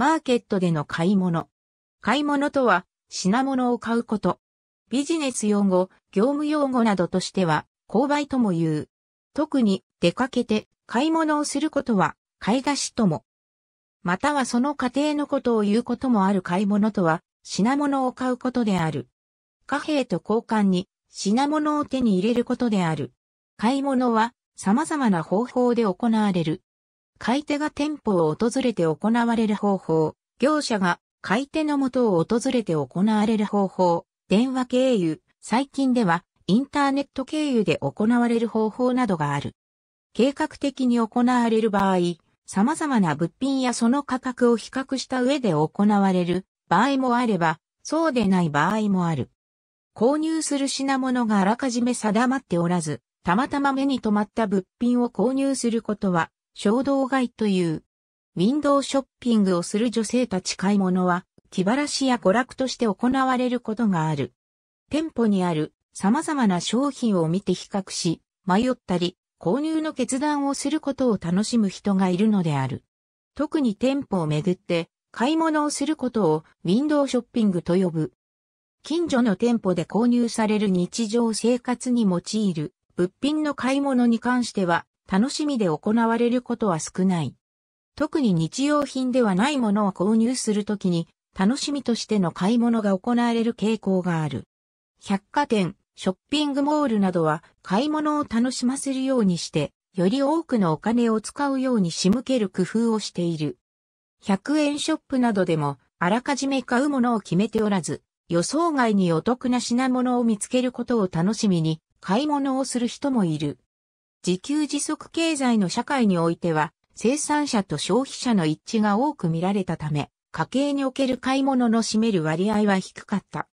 マーケットでの買い物。買い物とは、品物を買うこと。ビジネス用語、業務用語などとしては、購買とも言う。特に、出かけて買い物をすることは、買い出しとも。またはその過程のことを言うこともある。買い物とは、品物を買うことである。貨幣と交換に、品物を手に入れることである。買い物は、様々な方法で行われる。買い手が店舗を訪れて行われる方法、業者が買い手の元を訪れて行われる方法、電話経由、最近ではインターネット経由で行われる方法などがある。計画的に行われる場合、様々な物品やその価格を比較した上で行われる場合もあれば、そうでない場合もある。購入する品物があらかじめ定まっておらず、たまたま目に留まった物品を購入することは、衝動買いという。ウィンドウショッピングをする女性たち。買い物は気晴らしや娯楽として行われることがある。店舗にある様々な商品を見て比較し、迷ったり、購入の決断をすることを楽しむ人がいるのである。特に店舗を巡って買い物をすることをウィンドウショッピングと呼ぶ。近所の店舗で購入される日常生活に用いる物品の買い物に関しては、楽しみで行われることは少ない。特に日用品ではないものを購入するときに、楽しみとしての買い物が行われる傾向がある。百貨店、ショッピングモールなどは買い物を楽しませるようにして、より多くのお金を使うように仕向ける工夫をしている。100円ショップなどでも、あらかじめ買うものを決めておらず、予想外にお得な品物を見つけることを楽しみに、買い物をする人もいる。自給自足経済の社会においては、生産者と消費者の一致が多く見られたため、家計における買い物の占める割合は低かった。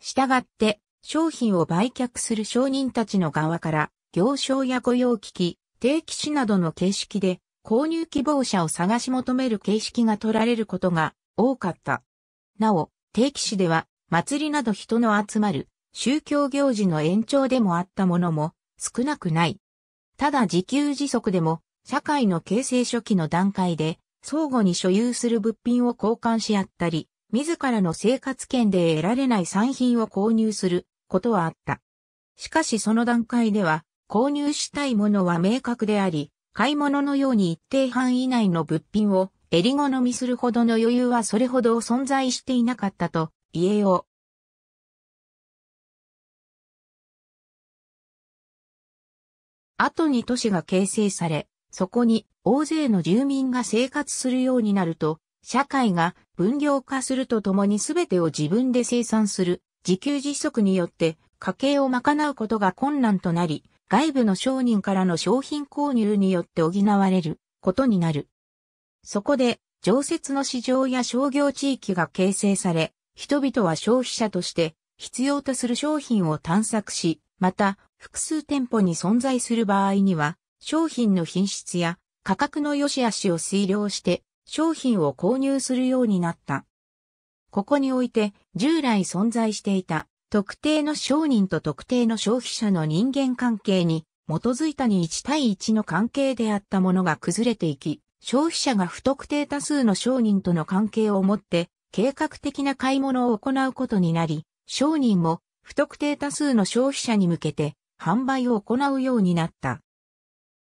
したがって、商品を売却する商人たちの側から、行商や御用聞き、定期視などの形式で、購入希望者を探し求める形式が取られることが多かった。なお、定期視では、祭りなど人の集まる、宗教行事の延長でもあったものも少なくない。ただ自給自足でも社会の形成初期の段階で相互に所有する物品を交換し合ったり、自らの生活圏で得られない産品を購入することはあった。しかしその段階では購入したいものは明確であり、買い物のように一定範囲内の物品を襟好みするほどの余裕はそれほど存在していなかったと言えよう。後に都市が形成され、そこに大勢の住民が生活するようになると、社会が分業化するとともに全てを自分で生産する自給自足によって家計を賄うことが困難となり、外部の商人からの商品購入によって補われることになる。そこで常設の市場や商業地域が形成され、人々は消費者として必要とする商品を探索し、また、複数店舗に存在する場合には、商品の品質や価格の良し悪しを推量して商品を購入するようになった。ここにおいて、従来存在していた特定の商人と特定の消費者の人間関係に基づいた1対1の関係であったものが崩れていき、消費者が不特定多数の商人との関係を持って計画的な買い物を行うことになり、商人も不特定多数の消費者に向けて、販売を行うようになった。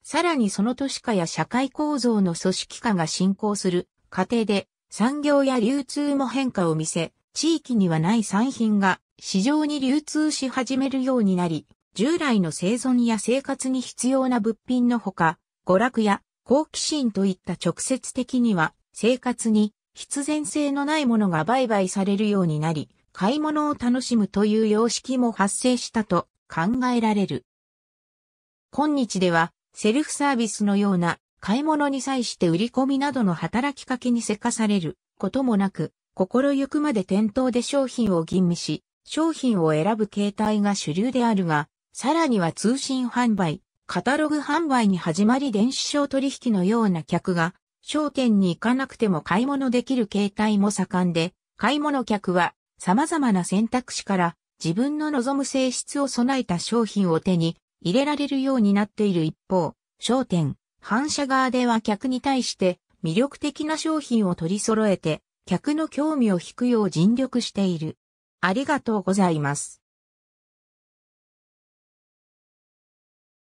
さらにその都市化や社会構造の組織化が進行する過程で産業や流通も変化を見せ、地域にはない産品が市場に流通し始めるようになり、従来の生存や生活に必要な物品のほか、娯楽や好奇心といった直接的には生活に必然性のないものが売買されるようになり、買い物を楽しむという様式も発生したと考えられる。今日では、セルフサービスのような買い物に際して売り込みなどの働きかけにせかされることもなく、心ゆくまで店頭で商品を吟味し、商品を選ぶ形態が主流であるが、さらには通信販売、カタログ販売に始まり電子商取引のような客が、商店に行かなくても買い物できる形態も盛んで、買い物客は様々な選択肢から、自分の望む性質を備えた商品を手に入れられるようになっている一方、商店、反社側では客に対して魅力的な商品を取り揃えて、客の興味を引くよう尽力している。ありがとうございます。